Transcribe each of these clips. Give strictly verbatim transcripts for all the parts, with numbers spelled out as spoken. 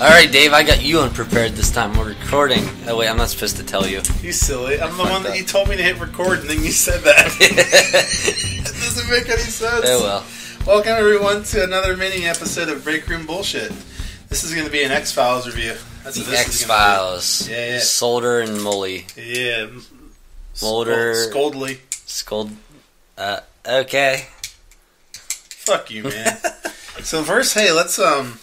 Alright, Dave, I got you unprepared this time. We're recording. Oh, wait, I'm not supposed to tell you. You silly. I'm the one that you told me to hit record, and then you said that. It doesn't make any sense. Oh, well. Welcome, everyone, to another mini episode of Break Room Bullshit. This is going to be an X-Files review. That's the what this X-Files. Is gonna be. Yeah, yeah. Solder and Mully. Yeah. Mulder. Scoldly. Scold. Uh, okay. Fuck you, man. So, first, hey, let's, um...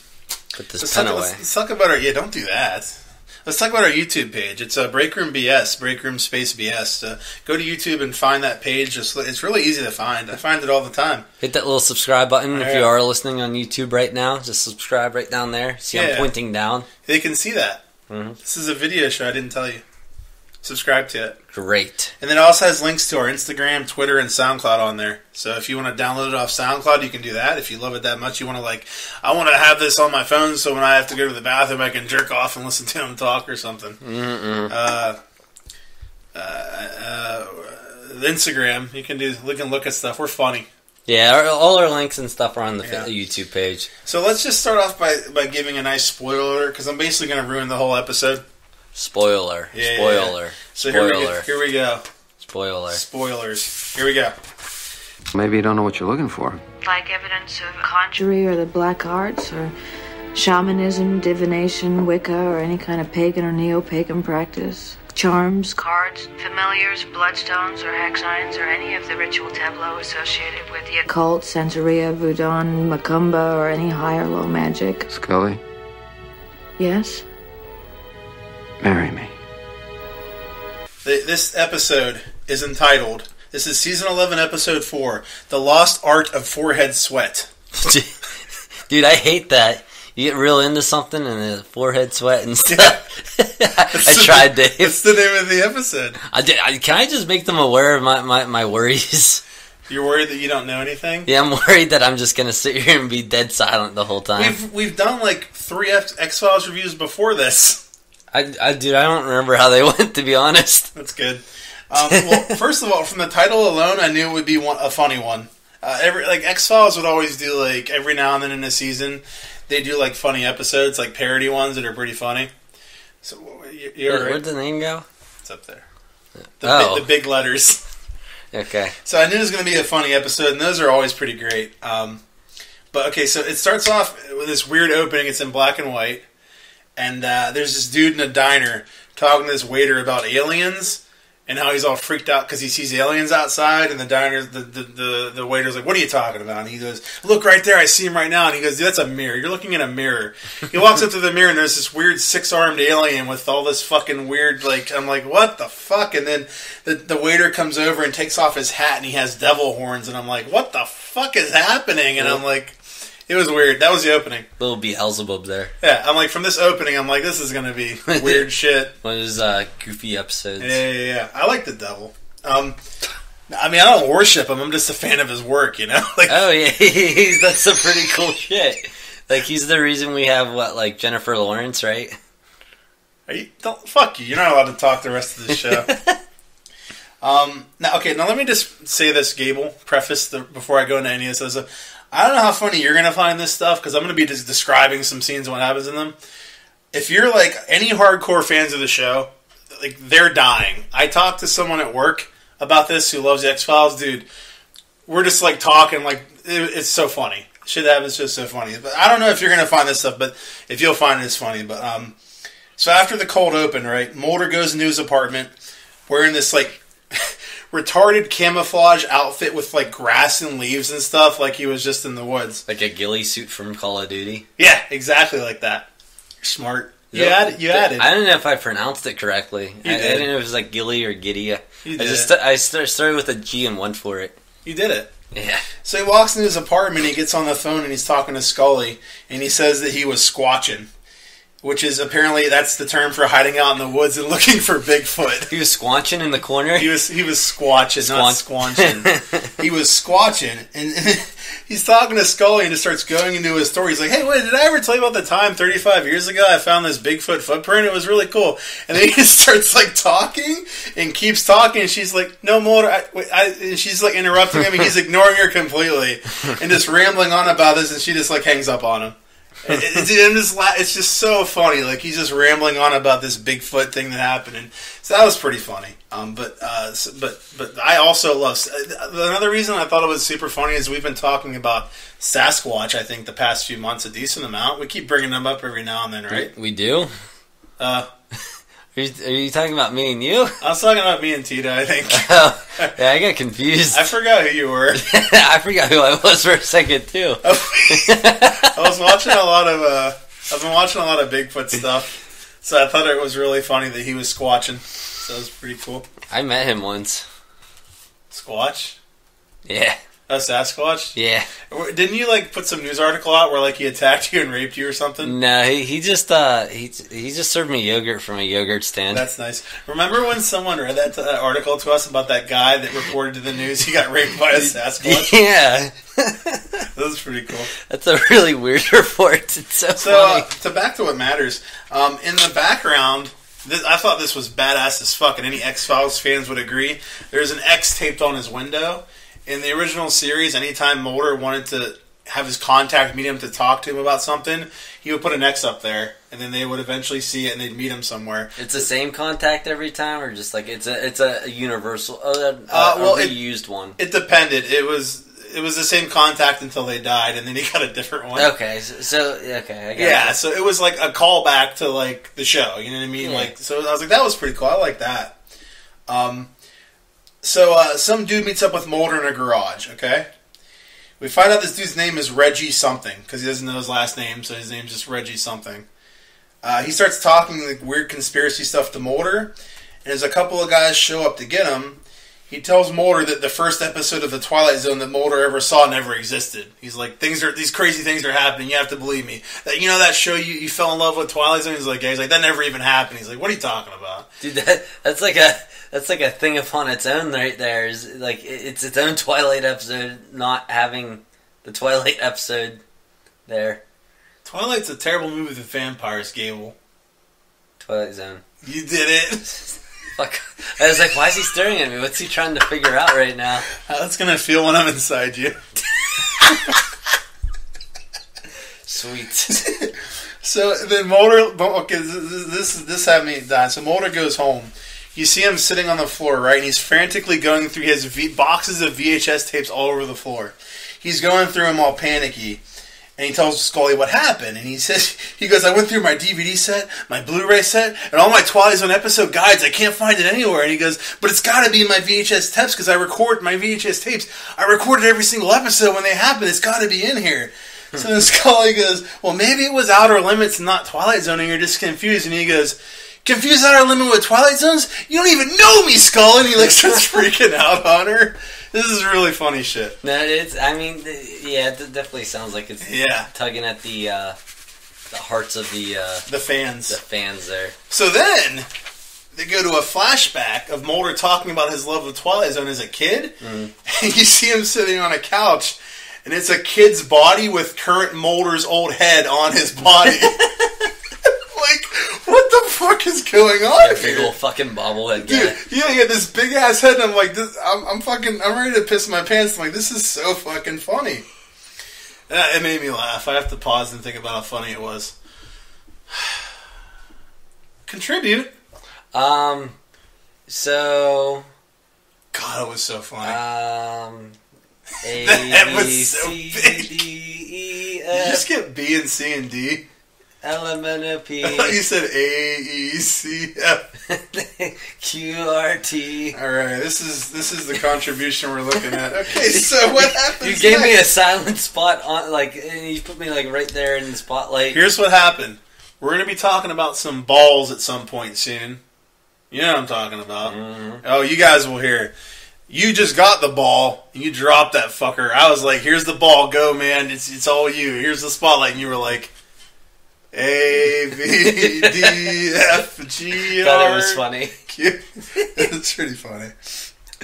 Put this let's pen talk, away. Let's, let's talk about our... Yeah, don't do that. Let's talk about our YouTube page. It's uh, Break Room B S, Break Room Space B S. Uh, go to YouTube and find that page. It's, it's really easy to find. I find it all the time. Hit that little subscribe button all if right. you are listening on YouTube right now. Just subscribe right down there. See, yeah, I'm pointing down. They can see that. Mm-hmm. This is a video show. I didn't tell you. Subscribe to it. Great. And then it also has links to our Instagram, Twitter, and SoundCloud on there. So if you want to download it off SoundCloud, you can do that. If you love it that much, you want to, like, I want to have this on my phone so when I have to go to the bathroom, I can jerk off and listen to them talk or something. Mm-mm. Uh, uh, uh, Instagram, you can do. You can look at stuff. We're funny. Yeah, our, all our links and stuff are on the yeah. YouTube page. So let's just start off by, by giving a nice spoiler, because I'm basically going to ruin the whole episode. Spoiler. Yeah, spoiler. Yeah, yeah. So spoiler. Here we go. Here we go. Spoiler. Spoilers. Here we go. Maybe you don't know what you're looking for. Like evidence of conjury or the black arts or shamanism, divination, Wicca, or any kind of pagan or neo-pagan practice. Charms, cards, familiars, bloodstones, or hex signs, or any of the ritual tableau associated with the occult, Santeria, Voodoo, Macumba, or any high or low magic. Scully? Yes? Marry me. The, this episode is entitled, this is Season eleven, Episode four, The Lost Art of Forehead Sweat. Dude, I hate that. You get real into something and the forehead sweat and stuff. Yeah. I tried, Dave. That's the name of the episode. I did, I, can I just make them aware of my, my, my worries? You're worried that you don't know anything? Yeah, I'm worried that I'm just going to sit here and be dead silent the whole time. We've, we've done like three X-Files reviews before this. I, I, dude, I don't remember how they went, to be honest. That's good. Um, well, first of all, from the title alone, I knew it would be one, a funny one. Uh, every like X-Files would always do, like, every now and then in a season, they do, like, funny episodes, like parody ones that are pretty funny. So, you're, you're Where, right. Where'd the name go? It's up there. The, oh. bi the big letters. Okay. So I knew it was going to be a funny episode, and those are always pretty great. Um, but, okay, so it starts off with this weird opening. It's in black and white. And uh, there's this dude in a diner talking to this waiter about aliens and how he's all freaked out because he sees aliens outside. And the diner, the, the, the, the waiter's like, "What are you talking about?" And he goes, "Look right there. I see him right now." And he goes, "Dude, that's a mirror. You're looking in a mirror." He walks up to the mirror and there's this weird six-armed alien with all this fucking weird, like, I'm like, what the fuck? And then the, the waiter comes over and takes off his hat and he has devil horns. And I'm like, what the fuck is happening? And I'm like... It was weird. That was the opening. Little Beelzebub there. Yeah, I'm like, from this opening, I'm like, this is going to be weird shit. One of those uh, goofy episodes. Yeah, yeah, yeah. I like the devil. Um, I mean, I don't worship him. I'm just a fan of his work, you know? Like, oh, yeah. That's some pretty cool shit. Like, he's the reason we have, what, like, Jennifer Lawrence, right? Are you, don't, fuck you. You're not allowed to talk the rest of the show. um, now, okay, now let me just say this, Gable, preface the, before I go into any of this. I don't know how funny you're going to find this stuff, because I'm going to be just describing some scenes and what happens in them. If you're, like, any hardcore fans of the show, like, they're dying. I talked to someone at work about this who loves X-Files. Dude, we're just, like, talking, like, it, it's so funny. Shit happens, just so funny. But I don't know if you're going to find this stuff, but if you'll find it, it's funny. But, um, so after the cold open, right, Mulder goes into his apartment wearing this, like, retarded camouflage outfit with, like, grass and leaves and stuff, like he was just in the woods. Like a ghillie suit from Call of Duty? Yeah, exactly like that. You're smart. You, yep. added, you added. I don't know if I pronounced it correctly. I, I didn't know if it was, like, ghillie or giddy. I just I started with a G and one for it. You did it. Yeah. So he walks into his apartment, he gets on the phone, and he's talking to Scully, and he says that he was squatching. Which is apparently, that's the term for hiding out in the woods and looking for Bigfoot. He was squanching in the corner? He was he was squatching, Squanch. not squanching. He was squatching. And, and he's talking to Scully and it starts going into his story. He's like, "Hey, wait, did I ever tell you about the time thirty-five years ago I found this Bigfoot footprint? It was really cool." And then he just starts, like, talking and keeps talking. And she's like, "No, Mulder." I, I, and she's, like, interrupting him. And he's ignoring her completely and just rambling on about this. And she just, like, hangs up on him. it, it, it, I'm just la it's just so funny. Like, he's just rambling on about this Bigfoot thing that happened, and so that was pretty funny. Um, but uh, so, but but I also love another reason I thought it was super funny is we've been talking about Sasquatch. I think the past few months a decent amount. We keep bringing them up every now and then, right? We do. Uh, are, you, are you talking about me and you? I was talking about me and Tita. I think. Oh, yeah, I got confused. I forgot who you were. I forgot who I was for a second too. I was watching a lot of. Uh, I've been watching a lot of Bigfoot stuff, so I thought it was really funny that he was squatching. So it was pretty cool. I met him once. Squatch? Yeah. Oh, Sasquatch? Yeah. Didn't you, like, put some news article out where, like, he attacked you and raped you or something? No, he, he just, uh, he, he just served me yogurt from a yogurt stand. That's nice. Remember when someone read that, that article to us about that guy that reported to the news he got raped by a Sasquatch? Yeah. That was pretty cool. That's a really weird report. It's so, so funny. Uh, so, back to what matters. Um, in the background... This, I thought this was badass as fuck, and any X-Files fans would agree. There's an X taped on his window. In the original series, anytime Mulder wanted to have his contact meet him to talk to him about something, he would put an X up there, and then they would eventually see it, and they'd meet him somewhere. It's the same contact every time, or just like it's a it's a universal, uh, uh, uh, well, it, used one? It depended. It was. It was the same contact until they died, and then he got a different one. Okay, so, so okay, I got yeah. It. So it was like a callback to like the show. You know what I mean? Yeah. Like, so I was like, that was pretty cool. I like that. Um, so uh, some dude meets up with Mulder in a garage. Okay, we find out this dude's name is Reggie something because he doesn't know his last name, so his name's just Reggie something. Uh, he starts talking like weird conspiracy stuff to Mulder, and there's a couple of guys show up to get him. He tells Mulder that the first episode of the Twilight Zone that Mulder ever saw never existed. He's like, things are these crazy things are happening. You have to believe me. That you know that show you, you fell in love with Twilight Zone. He's like, yeah. He's like, that never even happened. He's like, what are you talking about, dude? That, that's like a that's like a thing upon its own right there. Is like it's its own Twilight episode. Not having the Twilight episode there. Twilight's a terrible movie with vampires, Gable. Twilight Zone. You did it. Like, I was like, why is he staring at me? What's he trying to figure out right now? How it's going to feel when I'm inside you. Sweet. So then Mulder... Okay, this, this had me die. So Mulder goes home. You see him sitting on the floor, right? And he's frantically going through his v boxes of V H S tapes all over the floor. He's going through them all panicky. And he tells Scully what happened. And he says, he goes, I went through my D V D set, my Blu-ray set, and all my Twilight Zone episode guides. I can't find it anywhere. And he goes, but it's got to be in my V H S tapes because I record my V H S tapes. I recorded every single episode when they happened. It's got to be in here. So then Scully goes, well, maybe it was Outer Limits and not Twilight Zone, and you're just confused. And he goes, confused Outer Limits with Twilight Zones? You don't even know me, Scully. And he like starts freaking out on her. This is really funny shit. No, it's. I mean, yeah, it definitely sounds like it's yeah. tugging at the uh, the hearts of the uh, the fans. The fans there. So then they go to a flashback of Mulder talking about his love of Twilight Zone as a kid, mm. and you see him sitting on a couch, and it's a kid's body with current Mulder's old head on his body. Like, what the fuck is going on here? Big old fucking bobblehead guy. Dude, yeah, he had this big ass head, and I'm like, this, I'm, I'm fucking, I'm ready to piss my pants. I'm like, this is so fucking funny. Uh, it made me laugh. I have to pause and think about how funny it was. Contribute. Um, so. God, it was so funny. Um, A, that was so big. You just get B and C and D. L M N O P. I thought you said A E C F. Q R T. Alright, this is this is the contribution we're looking at. Okay, so what happens? You gave next? me a silent spot on like and you put me like right there in the spotlight. Here's what happened. We're gonna be talking about some balls at some point soon. You know what I'm talking about. Mm-hmm. Oh, you guys will hear. You just got the ball and you dropped that fucker. I was like, here's the ball, go man, it's it's all you. Here's the spotlight, and you were like A V D F G R. Thought it was funny. It's pretty funny.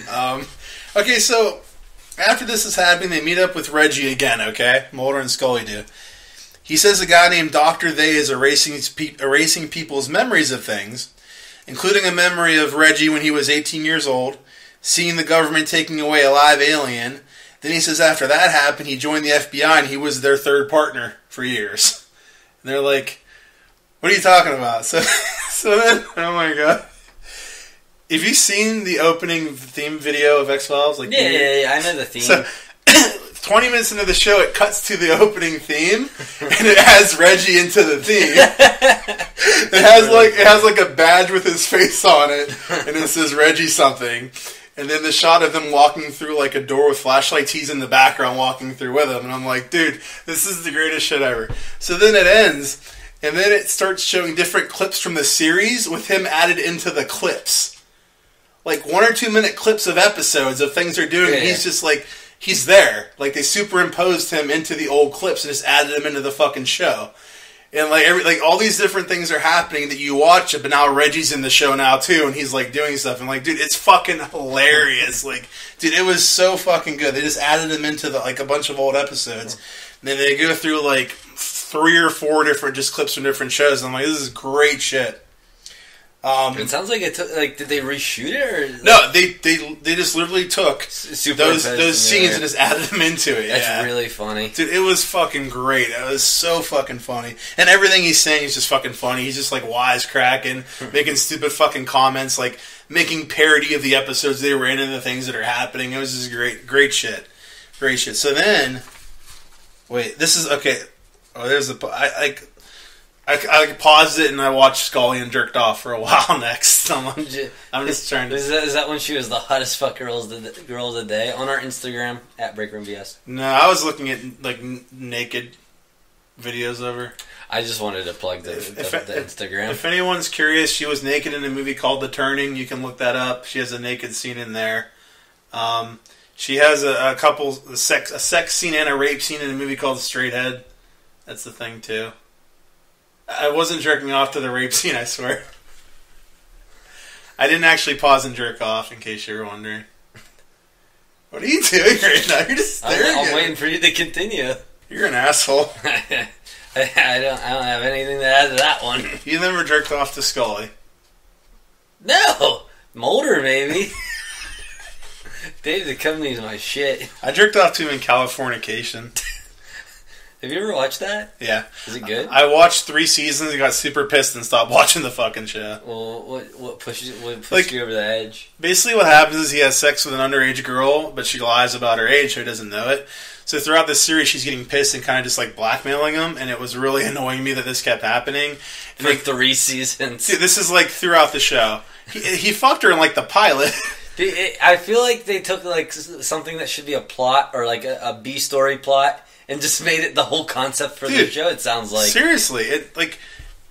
Um, okay, so after this is happening, they meet up with Reggie again. Okay, Mulder and Scully do. He says a guy named Doctor They is erasing pe erasing people's memories of things, including a memory of Reggie when he was eighteen years old, seeing the government taking away a live alien. Then he says after that happened, he joined the F B I and he was their third partner for years. And they're like, what are you talking about? So, so then, oh my god. Have you seen the opening theme video of X-Files? Like, yeah, yeah, yeah, I know the theme. So, twenty minutes into the show, it cuts to the opening theme, and it has Reggie into the theme. It has like it has like a badge with his face on it, and it says Reggie something. And then the shot of them walking through like a door with flashlights, he's in the background walking through with him, and I'm like, dude, this is the greatest shit ever. So then it ends, and then it starts showing different clips from the series with him added into the clips. Like one or two minute clips of episodes of things they're doing, yeah, and he's yeah. just like, he's there. Like, they superimposed him into the old clips and just added him into the fucking show. And, like, every, like all these different things are happening that you watch it, but now Reggie's in the show now, too, and he's, like, doing stuff. And, like, dude, it's fucking hilarious. Like, dude, it was so fucking good. They just added him into, the, like, a bunch of old episodes. And then they go through, like, three or four different just clips from different shows. And I'm like, this is great shit. Um, it sounds like it took, like, did they reshoot it? Or, no, like, they, they they just literally took those those scenes and just added them into it. That's yeah. really funny. Dude, it was fucking great. It was so fucking funny. And everything he's saying is just fucking funny. He's just, like, wisecracking, making stupid fucking comments, like, making parody of the episodes they were in and the things that are happening. It was just great, great shit. Great shit. So then, wait, this is, okay, oh, there's the, I, like... I, I paused it and I watched Scully and jerked off for a while next. I'm, I'm just trying to... Is that, is that when she was the hottest fuck girls of the, girl of the day on our Instagram, at Break Room B S? No, I was looking at like n naked videos of her. I just wanted to plug the, if, the, if, the Instagram. If, if anyone's curious, she was naked in a movie called The Turning. You can look that up. She has a naked scene in there. Um, she has a, a couple... A sex, a sex scene and a rape scene in a movie called The Straight Head. That's the thing, too. I wasn't jerking off to the rape scene, I swear. I didn't actually pause and jerk off, in case you were wondering. What are you doing right now? You're just staring. I'm, I'm waiting for you to continue. You're an asshole. I, I, don't, I don't have anything to add to that one. You never jerked off to Scully. No! Mulder, maybe. Dave the Company's my shit. I jerked off to him in Californication. Have you ever watched that? Yeah. Is it good? I watched three seasons and got super pissed and stopped watching the fucking show. Well, what, what pushes, what pushes like, you over the edge? Basically what happens is he has sex with an underage girl, but she lies about her age, so he doesn't know it. So throughout this series, she's getting pissed and kind of just like blackmailing him, and it was really annoying me that this kept happening. And For like, three seasons. Dude, this is like throughout the show. He, he fucked her in like the pilot. Dude, it, I feel like they took like something that should be a plot or like a, a B-story plot and just made it the whole concept for Dude, the show, it sounds like. Seriously. It, like,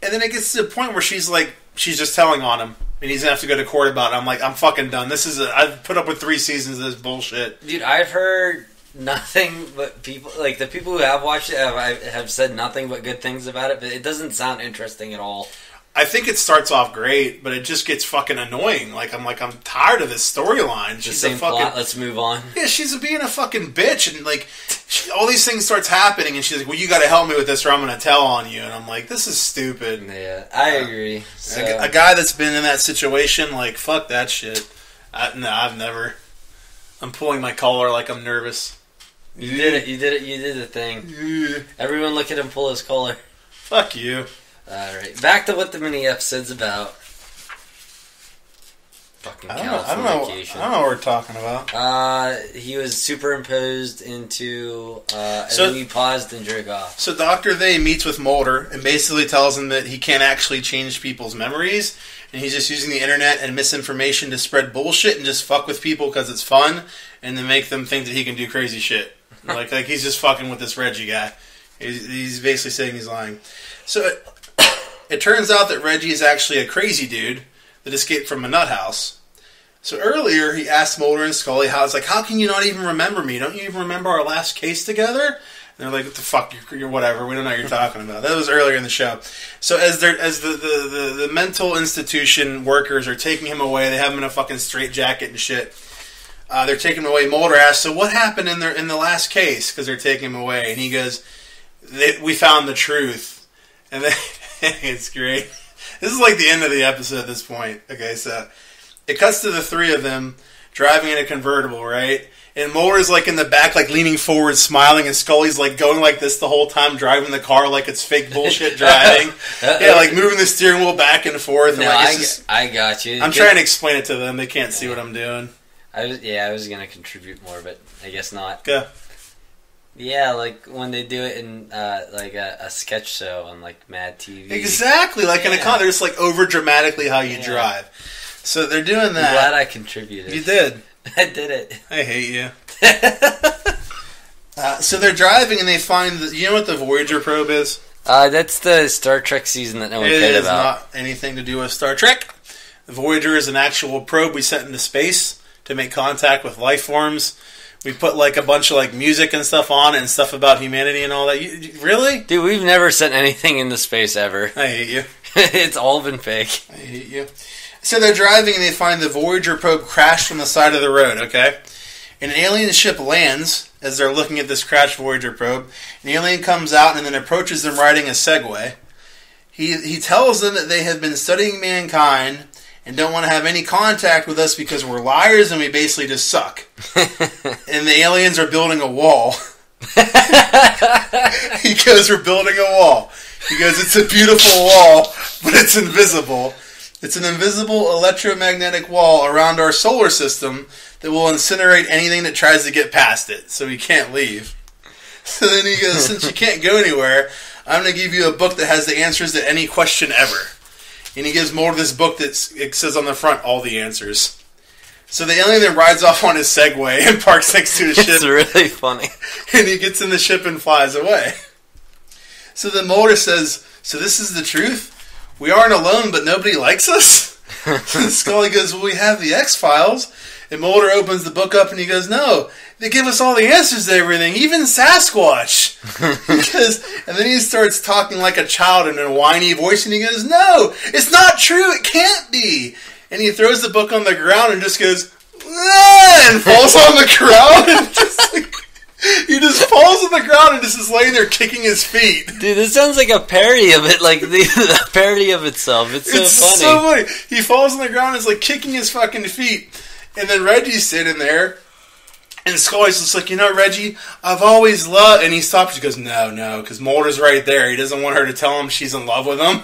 and then it gets to the point where she's like, she's just telling on him. And he's going to have to go to court about it. I'm like, I'm fucking done. This is a, I've put up with three seasons of this bullshit. Dude, I've heard nothing but people, like the people who have watched it have, have said nothing but good things about it. But it doesn't sound interesting at all. I think it starts off great, but it just gets fucking annoying. Like, I'm like, I'm tired of this storyline. She's the same a fucking, plot, let's move on. Yeah, she's being a fucking bitch, and, like, she, all these things starts happening, and she's like, well, you gotta help me with this, or I'm gonna tell on you. And I'm like, this is stupid. Yeah, I uh, agree. So. A, a guy that's been in that situation, like, fuck that shit. I, no, I've never. I'm pulling my collar like I'm nervous. You yeah. did it, you did it, you did the thing. Yeah. Everyone look at him pull his collar. Fuck you. Alright, back to what the mini-episode's about. Fucking I don't know, I don't know, I don't know what we're talking about. Uh, he was superimposed into, uh, so, and then he paused and jerked off. So Doctor They meets with Mulder and basically tells him that he can't actually change people's memories, and he's just using the internet and misinformation to spread bullshit and just fuck with people because it's fun, and to make them think that he can do crazy shit. like, like he's just fucking with this Reggie guy. He's, he's basically saying he's lying. So... It, It turns out that Reggie is actually a crazy dude that escaped from a nut house. So earlier, he asked Mulder and Scully, how it's like, how can you not even remember me? Don't you even remember our last case together? And they're like, what the fuck, you're, you're whatever. We don't know what you're talking about. That was earlier in the show. So as they're, as the, the, the, the mental institution workers are taking him away, they have him in a fucking straitjacket and shit. Uh, they're taking him away. Mulder asks, so what happened in, their, in the last case? Because they're taking him away. And he goes, they, we found the truth. And then... It's great. This is like the end of the episode at this point. Okay, so it cuts to the three of them driving in a convertible, right? And Mulder's, like, in the back, like, leaning forward, smiling, and Scully's, like, going like this the whole time, driving the car like it's fake bullshit driving. Yeah, like, moving the steering wheel back and forth. And no, like, it's I, just, I got you. I'm trying to explain it to them. They can't see what I'm doing. I was, yeah, I was going to contribute more, but I guess not. Yeah. Yeah, like, when they do it in, uh, like, a, a sketch show on, like, Mad T V. Exactly. Like, yeah. in a con, they're just, like, over-dramatically how you yeah. drive. So they're doing that. I'm glad I contributed. You did. I did it. I hate you. uh, so they're driving and they find... The, you know what the Voyager probe is? Uh, that's the Star Trek season that no one cared about. It is not anything to do with Star Trek. The Voyager is an actual probe we sent into space to make contact with life forms. We put like a bunch of like music and stuff on it and stuff about humanity and all that. You, you, really? Dude, we've never sent anything into space ever. I hate you. It's all been fake. I hate you. So they're driving and they find the Voyager probe crashed on the side of the road, okay? And an alien ship lands as they're looking at this crashed Voyager probe. An alien comes out and then approaches them riding a Segway. He, he tells them that they have been studying mankind and don't want to have any contact with us because we're liars and we basically just suck. And the aliens are building a wall. He goes, we're building a wall. He goes, it's a beautiful wall, but it's invisible. It's an invisible electromagnetic wall around our solar system that will incinerate anything that tries to get past it, so we can't leave. So then he goes, since you can't go anywhere, I'm going to give you a book that has the answers to any question ever. And he gives Mulder this book that says on the front, all the answers. So the alien then rides off on his Segway and parks next to his ship. It's really funny. And he gets in the ship and flies away. So then Mulder says, so this is the truth? We aren't alone, but nobody likes us? Scully goes, well, we have the X-Files. And Mulder opens the book up and he goes, no, they give us all the answers to everything, even Sasquatch. Because, and then he starts talking like a child in a whiny voice and he goes, no, it's not true, it can't be. And he throws the book on the ground and just goes, ah, and falls on the ground and just like... He just falls on the ground and just is laying there kicking his feet. Dude, this sounds like a parody of it, like the, the parody of itself. It's so it's funny. It's so funny. He falls on the ground and is like kicking his fucking feet. And then Reggie's sitting there, and Scully's just like, you know, Reggie, I've always loved... And he stops and goes, no, no, because Mulder's right there. He doesn't want her to tell him she's in love with him.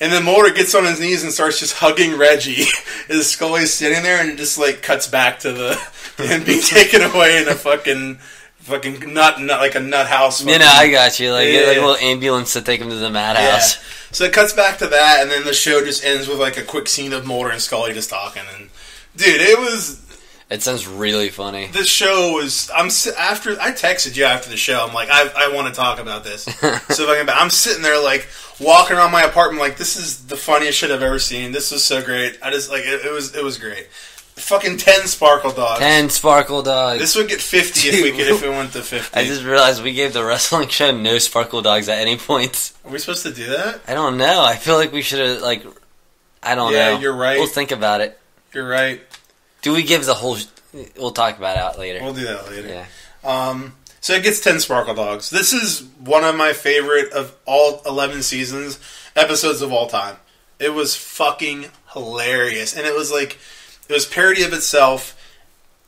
And then Mulder gets on his knees and starts just hugging Reggie as Scully's sitting there, and it just like cuts back to the him being taken away in a fucking... Fucking nut, nut, like a nut house. You know, I got you. Like, yeah, like a little ambulance to take him to the madhouse. Yeah. So it cuts back to that, and then the show just ends with like a quick scene of Mulder and Scully just talking. And dude, it was. It sounds really funny. This show was. I'm after. I texted you after the show. I'm like, I, I want to talk about this. So if I can, I'm sitting there like walking around my apartment, like this is the funniest shit I've ever seen. This was so great. I just like it, it was. It was great. Fucking ten sparkle dogs. Ten sparkle dogs. This would get fifty if we could, if we went to fifty. I just realized we gave the wrestling show no sparkle dogs at any point. Are we supposed to do that? I don't know. I feel like we should have like. I don't yeah, know. Yeah, you're right. We'll think about it. You're right. Do we give the whole? We'll talk about it later. We'll do that later. Yeah. Um. So it gets ten sparkle dogs. This is one of my favorite of all eleven seasons episodes of all time. It was fucking hilarious, and it was like. It was parody of itself,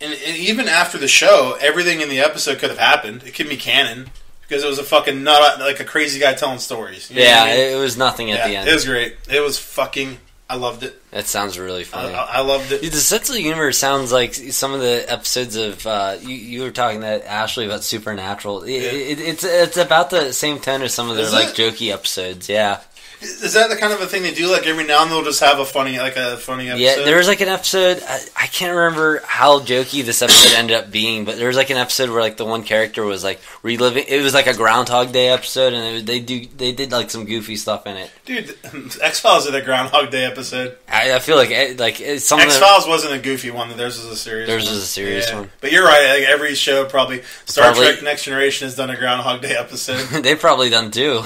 and, and even after the show, everything in the episode could have happened. It could be canon because it was a fucking nut, like a crazy guy telling stories. You know yeah, what I mean? It was nothing at yeah, the end. It was great. It was fucking. I loved it. That sounds really funny. I, I loved it. Dude, the sense of humor sounds like some of the episodes of uh, you, you were talking to Ashley about Supernatural. It, yeah. it, it's it's about the same tone as some of their Is like it? jokey episodes. Yeah. Is that the kind of a thing they do? Like every now and then they'll just have a funny, like a funny episode. Yeah, there was like an episode. I, I can't remember how jokey this episode ended up being, but there was like an episode where like the one character was like reliving. It was like a Groundhog Day episode, and it, they do they did like some goofy stuff in it. Dude, X-Files is a Groundhog Day episode. I, I feel like it, like it's some X-Files wasn't a goofy one. Theirs was a serious. Theirs was a serious yeah. one. But you're right. Like every show, probably Star probably. Trek Next Generation has done a Groundhog Day episode. They've probably done two.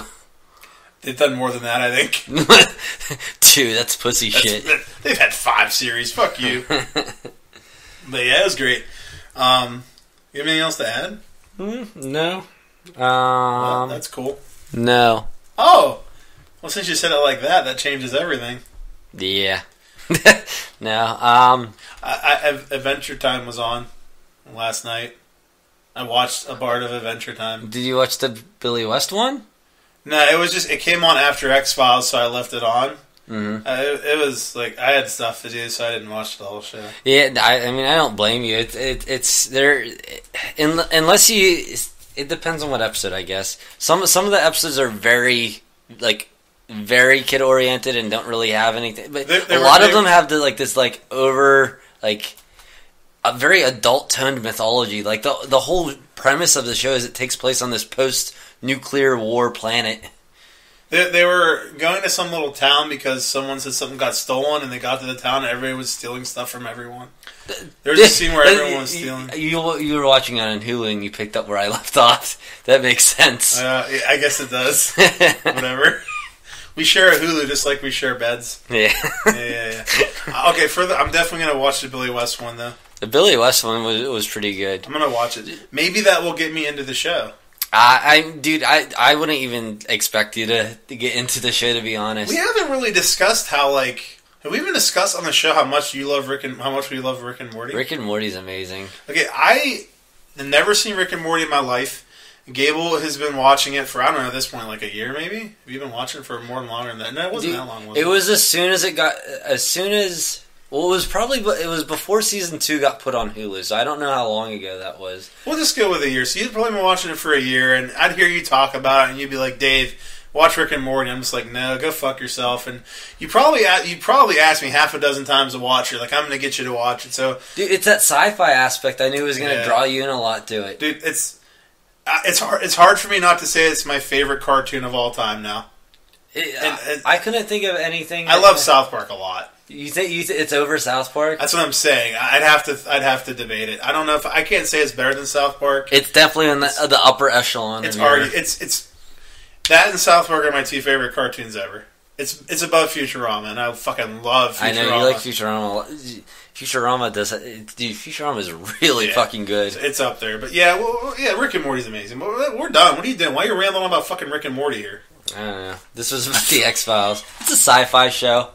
They've done more than that, I think. Dude, that's pussy that's, shit. That, they've had five series. Fuck you. But yeah, it was great. Um, you have anything else to add? Mm, no. Um, well, that's cool. No. Oh. Well, since you said it like that, that changes everything. Yeah. No. Um, I, I, Adventure Time was on last night. I watched a part of Adventure Time. Did you watch the Billy West one? No, it was just, it came on after X-Files, so I left it on. Mm-hmm. uh, it, it was like I had stuff to do, so I didn't watch the whole show. Yeah, I, I mean, I don't blame you. It, it, it's there, in, unless you. It depends on what episode, I guess. Some some of the episodes are very like very kid oriented and don't really have anything. But they, they a were, lot of them have the, like this like over like a very adult toned mythology. Like the the whole premise of the show is it takes place on this post nuclear war planet. They, they were going to some little town because someone said something got stolen, and they got to the town and everybody was stealing stuff from everyone. There was a scene where everyone was stealing. You, you were watching on Hulu and you picked up where I left off. That makes sense. Uh, yeah, I guess it does. Whatever. We share a Hulu just like we share beds. Yeah. Yeah, yeah, yeah. Okay, for the, I'm definitely going to watch the Billy West one, though. The Billy West one was, was pretty good. I'm going to watch it. Maybe that will get me into the show. I, I, dude, I, I wouldn't even expect you to, to get into the show, to be honest. We haven't really discussed how, like, have we even discussed on the show how much you love Rick and how much we love Rick and Morty? Rick and Morty's amazing. Okay, I have never seen Rick and Morty in my life. Gable has been watching it for, I don't know, at this point, like a year maybe? Have you been watching it for more than longer than that? No, it wasn't dude, that long, was it? It was as soon as it got, as soon as, well, it was probably, it was before season two got put on Hulu, so I don't know how long ago that was. We'll just go with a year. So you've probably been watching it for a year, and I'd hear you talk about it, and you'd be like, Dave, watch Rick and Morty. I'm just like, no, go fuck yourself. And you probably you probably asked me half a dozen times to watch it. Like, I'm going to get you to watch it. So, dude, it's that sci-fi aspect I knew was going to yeah. draw you in a lot to it. Dude, it's it's hard, it's hard for me not to say it's my favorite cartoon of all time now. It, and, I, it, I couldn't think of anything. I love I, South Park a lot. You think you th it's over South Park? That's what I'm saying. I'd have to, I'd have to debate it. I don't know if I can't say it's better than South Park. It's definitely in the, it's, the upper echelon. It's already, it's, it's that and South Park are my two favorite cartoons ever. It's, it's above Futurama, and I fucking love Futurama. I know you like Futurama. Futurama does, dude. Futurama is really yeah, fucking good. It's up there, but yeah, well, yeah. Rick and Morty's amazing. We're done. What are you doing? Why are you rambling about fucking Rick and Morty here? I don't know. This was about the X-Files. It's a sci-fi show.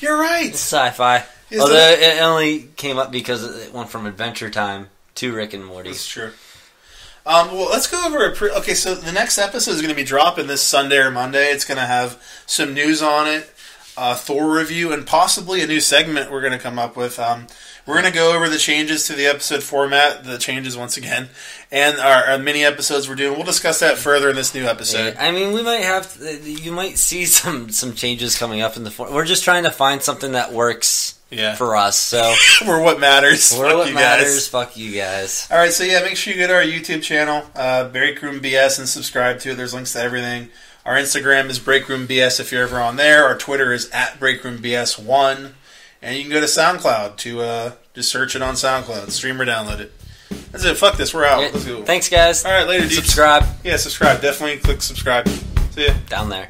You're right. It's sci-fi. Although that... it only came up because it went from Adventure Time to Rick and Morty. That's true. Um, well, let's go over a pre... Okay, so the next episode is going to be dropping this Sunday or Monday. It's going to have some news on it, uh, Thor review, and possibly a new segment we're going to come up with. Um, we're going to go over the changes to the episode format, the changes once again, and our, our mini episodes we're doing. We'll discuss that further in this new episode. I mean, we might have... You might see some, some changes coming up in the... We're just trying to find something that works... Yeah. For us, so we're what matters. We're fuck what you matters. Guys. Fuck you guys. All right, so yeah, make sure you go to our YouTube channel, uh, Break Room B S, and subscribe to it. There's links to everything. Our Instagram is Break Room B S if you're ever on there. Our Twitter is at Break Room B S one, and you can go to SoundCloud to uh, just search it on SoundCloud, stream or download it. That's it. Fuck this. We're out. Yeah. Let's go. Thanks, guys. All right, later. Dude. Subscribe. Yeah, subscribe. Definitely click subscribe. See ya down there.